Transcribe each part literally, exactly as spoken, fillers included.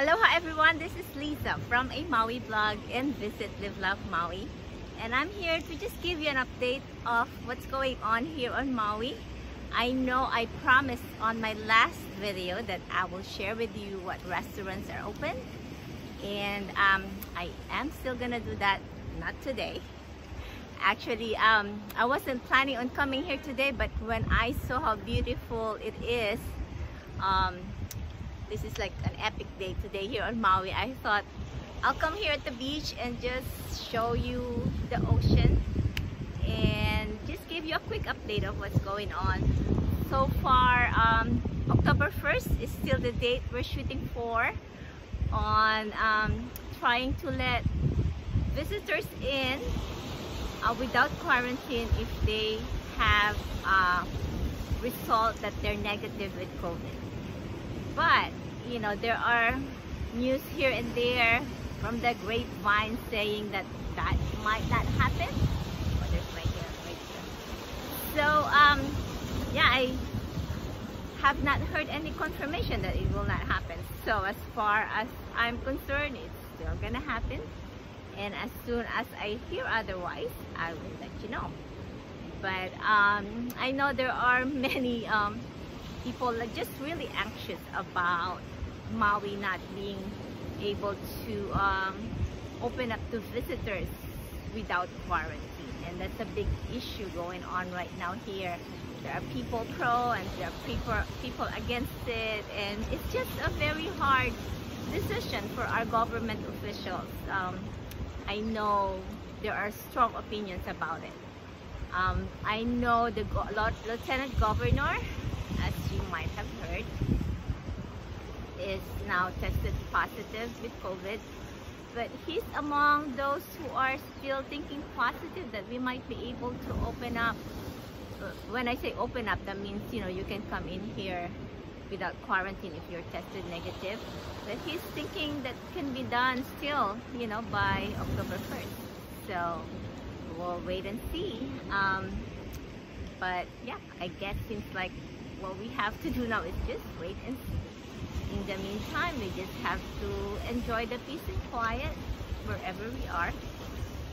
Aloha everyone, this is Lisa from a Maui blog and Visit Live Love Maui, and I'm here to just give you an update of what's going on here on Maui. I know I promised on my last video that I will share with you what restaurants are open, and um, I am still gonna do that, not today. Actually, um, I wasn't planning on coming here today, but when I saw how beautiful it is, um, this is like an epic day today here on Maui. I thought I'll come here at the beach and just show you the ocean and just give you a quick update of what's going on. So far, um, October first is still the date we're shooting for on um, trying to let visitors in Uh, without quarantine if they have a uh, result that they're negative with COVID. But you know, there are news here and there from the grapevine saying that that might not happen. Oh, there's right here, right here. So um, yeah, I have not heard any confirmation that it will not happen. So as far as I'm concerned, it's still gonna happen. And as soon as I hear otherwise, I will let you know. But um, I know there are many um, people like just really anxious about Maui not being able to um, open up to visitors without quarantine. And that's a big issue going on right now here. There are people pro and there are people, people against it. And it's just a very hard decision for our government officials. Um, I know there are strong opinions about it. Um, I know the go Lieutenant Governor, as you might have heard, is now tested positive with COVID. But he's among those who are still thinking positive that we might be able to open up. When I say open up, that means, you know, you can come in here without quarantine if you're tested negative. But he's thinking that can be done still, you know, by October first. So we'll wait and see. Um, but yeah, I guess seems like what we have to do now is just wait and see. In the meantime, we just have to enjoy the peace and quiet wherever we are.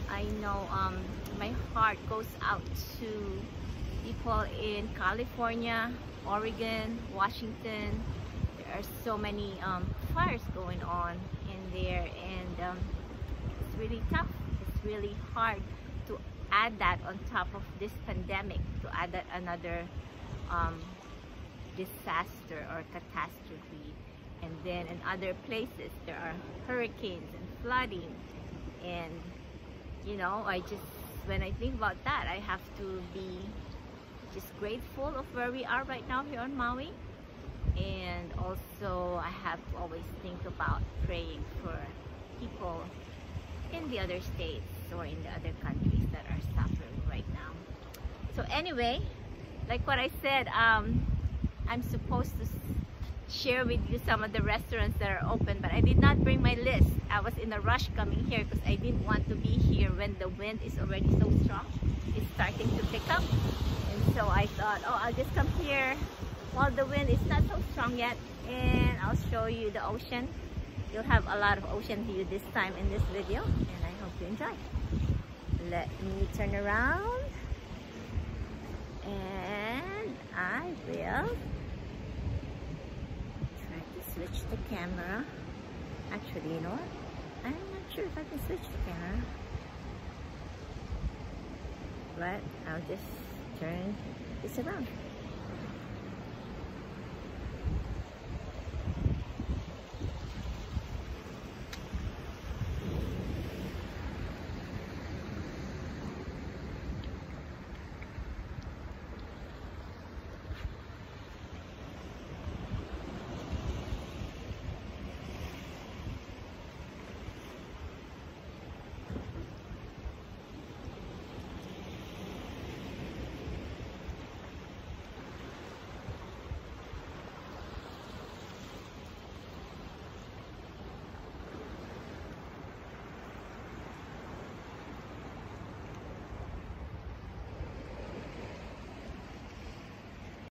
I know um, my heart goes out to people in California, Oregon, Washington. There are so many um, fires going on in there, and um, it's really tough. It's really hard to add that on top of this pandemic, to add that another um, disaster or catastrophe. And then in other places there are hurricanes and flooding, and you know, I just, when I think about that, I have to be just grateful of where we are right now here on Maui. And also I have to always think about praying for people in the other states or in the other countries that are suffering right now. So anyway, like what I said, um, I'm supposed to share with you some of the restaurants that are open, but I did not bring my list. I was in a rush coming here because I didn't want to be here when the wind is already so strong. It's starting to pick up, and so I thought, oh, I'll just come here while the wind is not so strong yet, and I'll show you the ocean. You'll have a lot of ocean view this time in this video, and I hope you enjoy. Let me turn around and I will switch the camera. Actually, you know what? I'm not sure if I can switch the camera, but I'll just turn this around.